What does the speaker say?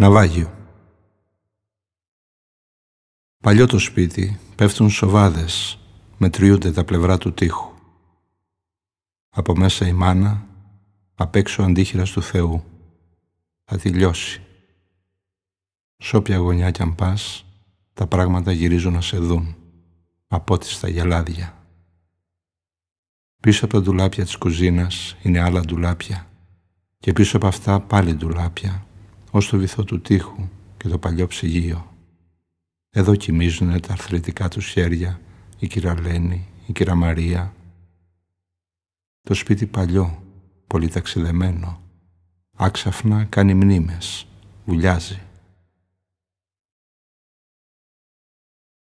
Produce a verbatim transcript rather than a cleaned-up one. Ναυάγιο. Παλιό το σπίτι, πέφτουν σοβάδες, μετριούνται τα πλευρά του τοίχου. Από μέσα η μάνα, απ' έξω αντίχειρας του Θεού. Θα τελειώσει. Σ' όποια γωνιά κι αν πας, τα πράγματα γυρίζουν να σε δουν, απότιστα γελάδια. Πίσω από τα ντουλάπια της κουζίνας είναι άλλα ντουλάπια και πίσω από αυτά πάλι ντουλάπια, ως το βυθό του τοίχου και το παλιό ψυγείο. Εδώ κοιμίζουνε τα αρθρητικά τους χέρια, η κυρία Λένη, η κυρία Μαρία. Το σπίτι παλιό, πολύ ταξιδεμένο, άξαφνα κάνει μνήμες, βουλιάζει.